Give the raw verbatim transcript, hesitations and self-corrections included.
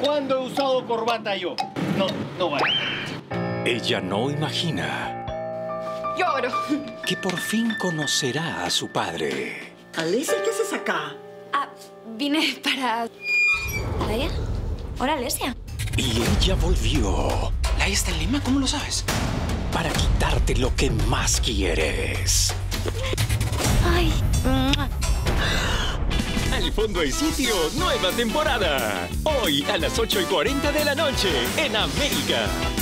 ¿Cuándo he usado corbata yo? No, no vale. Ella no imagina... Lloro. ...que por fin conocerá a su padre. Alessia, ¿qué haces acá? Ah, vine para... ¿Para allá? Hola, Alessia. Y ella volvió. ¿La está en Lima? ¿Cómo lo sabes? Para quitarte lo que más quieres. Ay. Al fondo hay sitio, nueva temporada. Hoy a las ocho y cuarenta de la noche en América.